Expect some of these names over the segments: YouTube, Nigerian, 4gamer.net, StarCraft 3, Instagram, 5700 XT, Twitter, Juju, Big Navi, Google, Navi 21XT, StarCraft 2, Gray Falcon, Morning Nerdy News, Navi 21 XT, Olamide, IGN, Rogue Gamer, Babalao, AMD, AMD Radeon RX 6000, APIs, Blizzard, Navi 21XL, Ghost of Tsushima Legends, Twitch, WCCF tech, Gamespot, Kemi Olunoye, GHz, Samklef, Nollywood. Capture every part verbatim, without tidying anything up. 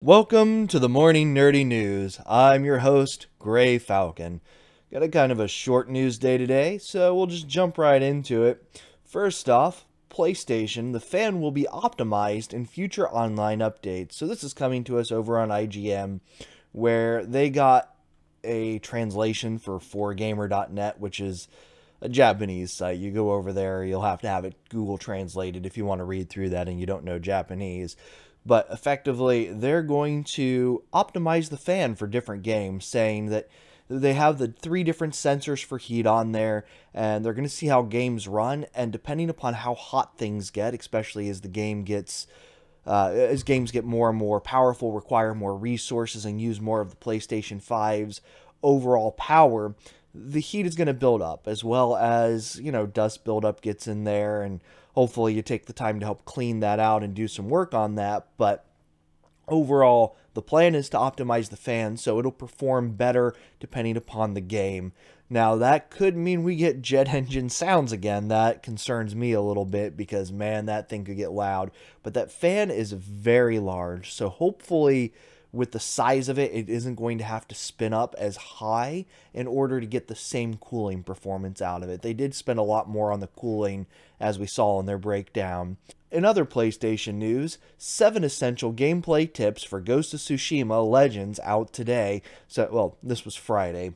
Welcome to the Morning Nerdy News. I'm your host, Gray Falcon. Got a kind of a short news day today, so we'll just jump right into it. First off, PlayStation, the fan will be optimized in future online updates. So this is coming to us over on I G N, where they got a translation for four gamer dot net, which is a Japanese site. You go over there, you'll have to have it Google translated if you want to read through that and you don't know Japanese. But effectively, they're going to optimize the fan for different games, saying that they have the three different sensors for heat on there, and they're going to see how games run, and depending upon how hot things get, especially as the game gets, uh, as games get more and more powerful, require more resources, and use more of the PlayStation five's overall power, the heat is going to build up, as well as, you know, dust buildup gets in there, and hopefully you take the time to help clean that out and do some work on that. But overall, the plan is to optimize the fan so it'll perform better depending upon the game. Now, that could mean we get jet engine sounds again. That concerns me a little bit because, man, that thing could get loud. But that fan is very large, so hopefully with the size of it, it isn't going to have to spin up as high in order to get the same cooling performance out of it. They did spend a lot more on the cooling, as we saw in their breakdown. In other PlayStation news, seven essential gameplay tips for Ghost of Tsushima Legends out today. So, well, this was Friday,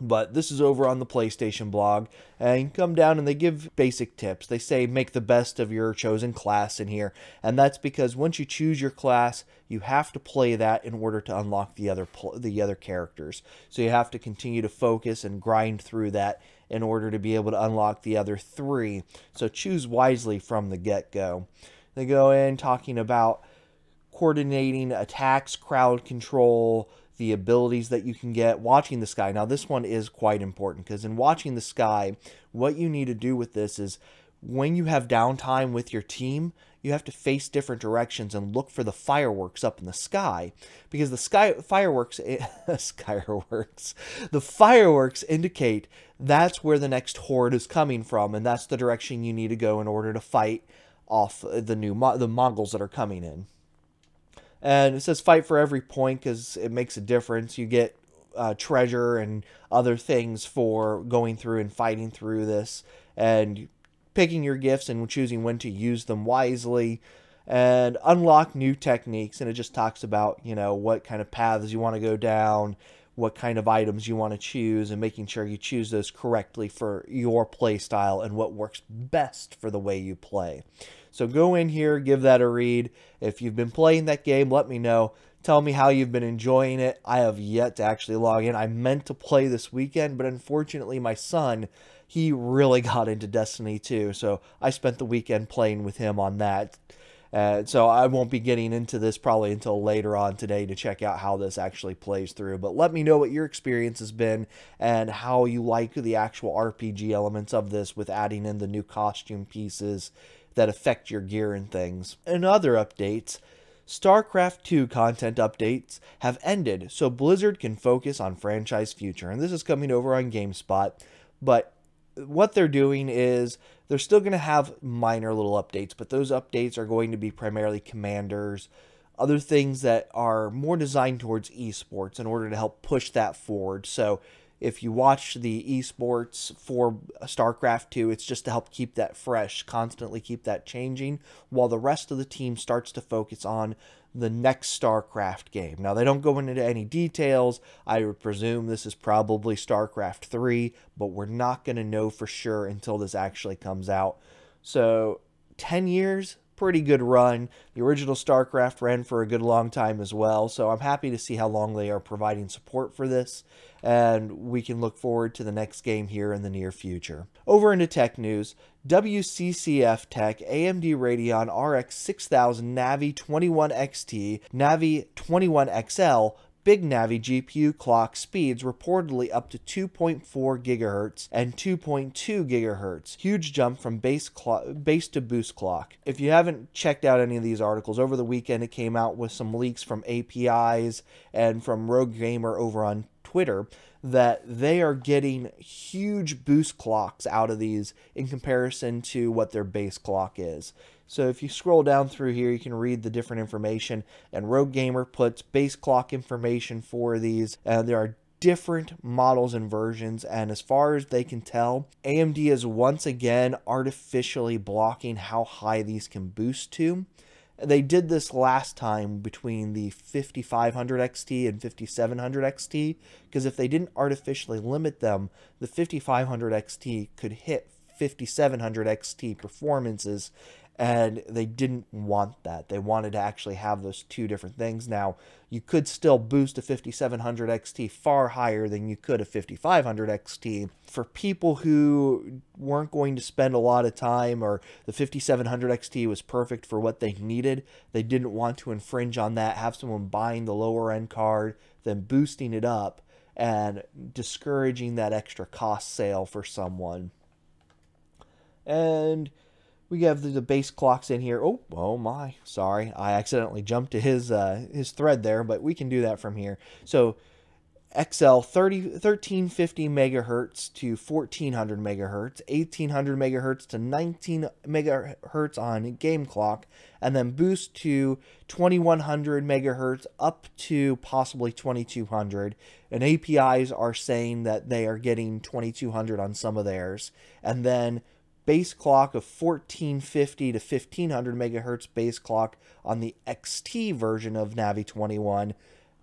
but this is over on the PlayStation blog, and you can come down and they give basic tips. They say make the best of your chosen class in here, and that's because once you choose your class, you have to play that in order to unlock the other the other characters. So you have to continue to focus and grind through that in order to be able to unlock the other three. So choose wisely from the get-go. They go in talking about coordinating attacks, crowd control, the abilities that you can get, watching the sky. Now, this one is quite important because in watching the sky, what you need to do with this is when you have downtime with your team, you have to face different directions and look for the fireworks up in the sky, because the sky fireworks, fireworks, the fireworks indicate that's where the next horde is coming from, and that's the direction you need to go in order to fight off the new the Mongols that are coming in. And it says fight for every point because it makes a difference. You get uh, treasure and other things for going through and fighting through this and picking your gifts and choosing when to use them wisely, and unlock new techniques. And it just talks about, you know, what kind of paths you want to go down, what kind of items you want to choose, and making sure you choose those correctly for your play style and what works best for the way you play. So go in here, give that a read. If you've been playing that game, let me know. Tell me how you've been enjoying it. I have yet to actually log in. I meant to play this weekend, but unfortunately my son, he really got into Destiny two. So I spent the weekend playing with him on that. Uh, so I won't be getting into this probably until later on today to check out how this actually plays through. But let me know what your experience has been and how you like the actual R P G elements of this with adding in the new costume pieces that affect your gear and things. And other updates, StarCraft two content updates have ended, so Blizzard can focus on franchise future. And this is coming over on Gamespot, but what they're doing is they're still going to have minor little updates, but those updates are going to be primarily commanders, other things that are more designed towards esports in order to help push that forward. So if you watch the esports for StarCraft two, it's just to help keep that fresh, constantly keep that changing, while the rest of the team starts to focus on the next StarCraft game. Now, they don't go into any details. I would presume this is probably StarCraft three, but we're not going to know for sure until this actually comes out. So, ten years, pretty good run. The original StarCraft ran for a good long time as well, so I'm happy to see how long they are providing support for this, and we can look forward to the next game here in the near future. Over into tech news, W C C F Tech, A M D Radeon R X six thousand, Navi twenty-one X T, Navi twenty-one X L, Big Navi G P U clock speeds reportedly up to two point four gigahertz and two point two gigahertz. Huge jump from base, base to boost clock. If you haven't checked out any of these articles, over the weekend it came out with some leaks from A P Is and from Rogue Gamer over on Twitter that they are getting huge boost clocks out of these in comparison to what their base clock is. So if you scroll down through here, you can read the different information, and Rogue Gamer puts base clock information for these. Uh, there are different models and versions, and as far as they can tell, A M D is once again artificially blocking how high these can boost to. They did this last time between the fifty-five hundred X T and fifty-seven hundred X T, because if they didn't artificially limit them, the fifty-five hundred X T could hit fifty-seven hundred X T performances, and they didn't want that. They wanted to actually have those two different things. Now, you could still boost a fifty-seven hundred X T far higher than you could a fifty-five hundred X T. For people who weren't going to spend a lot of time, or the fifty-seven hundred X T was perfect for what they needed, they didn't want to infringe on that, have someone buying the lower end card, then boosting it up, and discouraging that extra cost sale for someone. And we have the base clocks in here. Oh, oh my, sorry. I accidentally jumped to his uh, his thread there, but we can do that from here. So X L thirty, thirteen fifty megahertz to fourteen hundred megahertz, eighteen hundred megahertz to nineteen megahertz on game clock, and then boost to twenty-one hundred megahertz up to possibly twenty-two hundred. And A P Is are saying that they are getting twenty-two hundred on some of theirs. And then base clock of fourteen fifty to fifteen hundred megahertz base clock on the X T version of Navi twenty-one,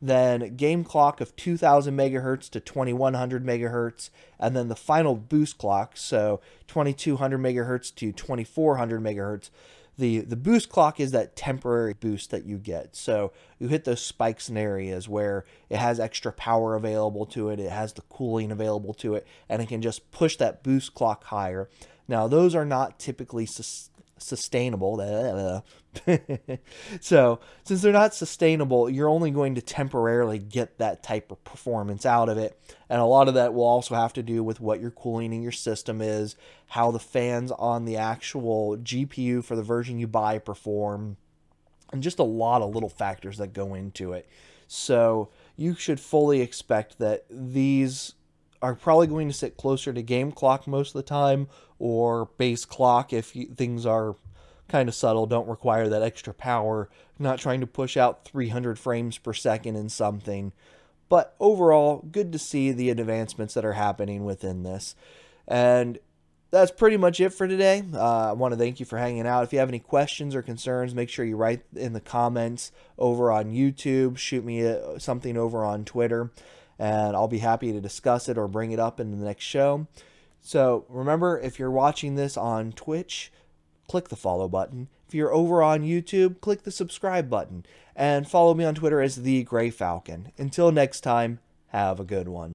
then game clock of two thousand megahertz to twenty-one hundred megahertz, and then the final boost clock, so twenty-two hundred megahertz to twenty-four hundred megahertz. The, the boost clock is that temporary boost that you get. So you hit those spikes in areas where it has extra power available to it, it has the cooling available to it, and it can just push that boost clock higher. Now, those are not typically sus sustainable. So, since they're not sustainable, you're only going to temporarily get that type of performance out of it. And a lot of that will also have to do with what your cooling in your system is, how the fans on the actual G P U for the version you buy perform, and just a lot of little factors that go into it. So, you should fully expect that these are probably going to sit closer to game clock most of the time, or base clock if you, things are kind of subtle, don't require that extra power, not trying to push out three hundred frames per second in something. But overall, good to see the advancements that are happening within this. And that's pretty much it for today. Uh, I want to thank you for hanging out. If you have any questions or concerns, make sure you write in the comments over on YouTube, shoot me a, something over on Twitter, and I'll be happy to discuss it or bring it up in the next show. So remember, if you're watching this on Twitch, click the follow button. If you're over on YouTube, click the subscribe button. And follow me on Twitter as the Gray Falcon. Until next time, have a good one.